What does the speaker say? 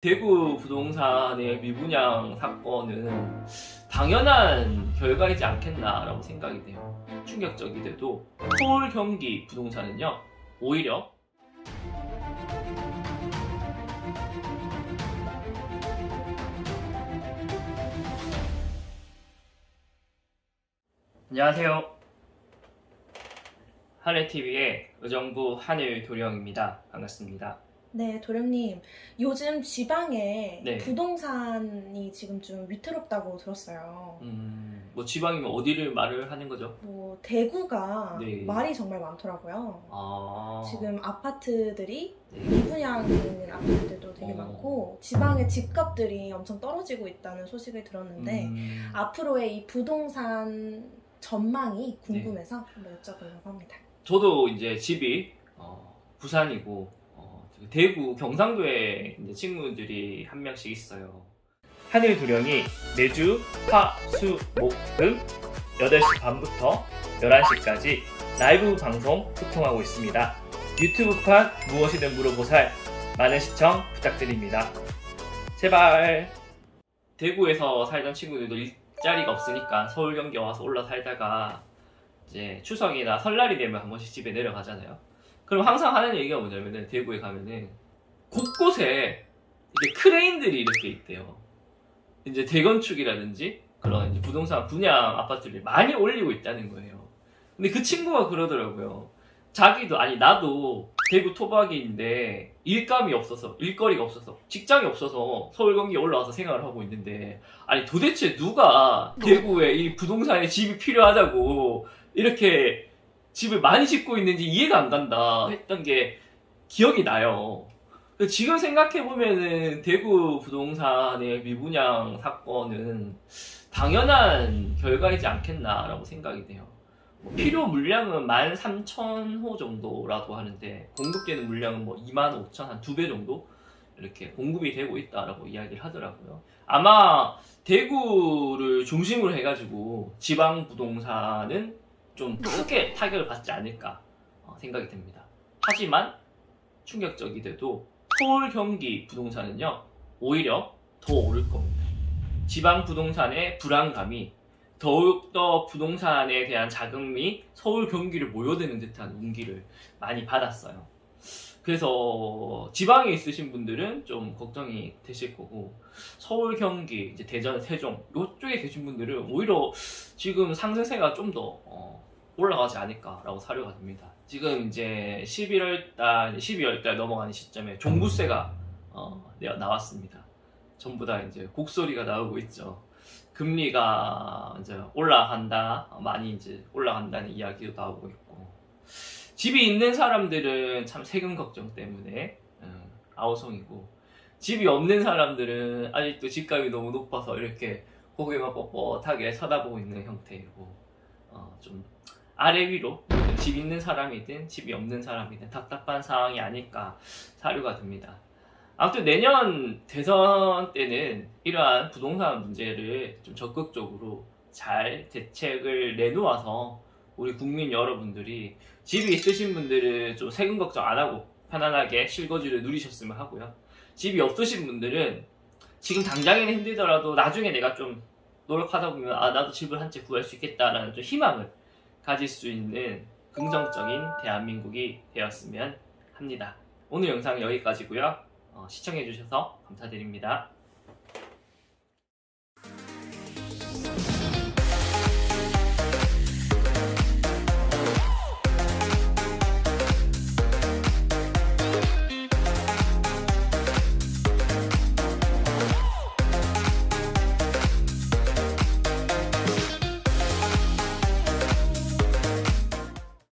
대구 부동산의 미분양 사건은 당연한 결과이지 않겠나라고 생각이 돼요. 충격적이 돼도 서울, 경기 부동산은요, 오히려 안녕하세요. 한해TV의 의정부 한일 도령입니다. 반갑습니다. 네, 도령님. 요즘 지방에 부동산이 지금 좀 위태롭다고 들었어요. 뭐 지방이면 어디를 말을 하는 거죠? 뭐 대구가 말이 정말 많더라고요. 아... 지금 아파트들이 미분양 있는 아파트들도 되게 많고 지방의 집값들이 엄청 떨어지고 있다는 소식을 들었는데 앞으로의 이 부동산 전망이 궁금해서 한번 여쭤보려고 합니다. 저도 이제 집이 부산이고 대구, 경상도에 이제 친구들이 한 명씩 있어요. 한일 도령이 매주 화, 수, 목, 금 8시 반부터 11시까지 라이브 방송 소통하고 있습니다. 유튜브판 무엇이든 물어보살 많은 시청 부탁드립니다. 제발. 대구에서 살던 친구들도 일자리가 없으니까 서울, 경기 와서 올라 살다가 이제 추석이나 설날이 되면 한 번씩 집에 내려가잖아요. 그럼 항상 하는 얘기가 뭐냐면은 대구에 가면은 곳곳에 이제 크레인들이 이렇게 있대요. 이제 대건축이라든지 그런 이제 부동산 분양 아파트를 많이 올리고 있다는 거예요. 근데 그 친구가 그러더라고요. 자기도 아니 나도 대구 토박이인데 일거리가 없어서 직장이 없어서 서울 경기에 올라와서 생활을 하고 있는데 아니 도대체 누가 대구에 이 부동산에 집이 필요하다고 이렇게 집을 많이 짓고 있는지 이해가 안 간다 했던 게 기억이 나요. 지금 생각해보면은 대구 부동산의 미분양 사건은 당연한 결과이지 않겠나라고 생각이 돼요. 필요 물량은 13,000호 정도라고 하는데 공급되는 물량은 뭐 25,000, 한 2배 정도 이렇게 공급이 되고 있다라고 이야기를 하더라고요. 아마 대구를 중심으로 해가지고 지방 부동산은 좀 크게 타격을 받지 않을까 생각이 됩니다. 하지만 충격적이 돼도 서울, 경기 부동산은요 오히려 더 오를 겁니다. 지방 부동산의 불안감이 더욱더 부동산에 대한 자금이 서울, 경기를 모여드는 듯한 운기를 많이 받았어요. 그래서 지방에 있으신 분들은 좀 걱정이 되실 거고 서울, 경기, 이제 대전, 세종 이쪽에 계신 분들은 오히려 지금 상승세가 좀 더 올라가지 않을까라고 사료가 됩니다. 지금 이제 12월달 넘어가는 시점에 종부세가 나왔습니다. 전부 다 이제 곡소리가 나오고 있죠. 금리가 이제 올라간다, 많이 이제 올라간다는 이야기도 나오고 있고 집이 있는 사람들은 참 세금 걱정 때문에 아우성이고 집이 없는 사람들은 아직도 집값이 너무 높아서 이렇게 고개만 뻣뻣하게 쳐다보고 있는 형태이고 좀 아래 위로 집 있는 사람이든 집이 없는 사람이든 답답한 상황이 아닐까 사료가 됩니다. 아무튼 내년 대선 때는 이러한 부동산 문제를 좀 적극적으로 잘 대책을 내놓아서 우리 국민 여러분들이 집이 있으신 분들은 좀 세금 걱정 안 하고 편안하게 실거주를 누리셨으면 하고요. 집이 없으신 분들은 지금 당장에는 힘들더라도 나중에 내가 좀 노력하다 보면 아 나도 집을 한 채 구할 수 있겠다라는 좀 희망을 가질 수 있는 긍정적인 대한민국이 되었으면 합니다. 오늘 영상은 여기까지고요. 시청해주셔서 감사드립니다.